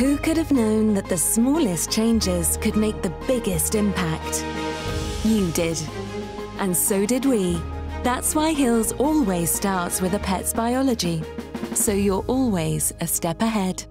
Who could have known that the smallest changes could make the biggest impact? You did. And so did we. That's why Hill's always starts with a pet's biology, so you're always a step ahead.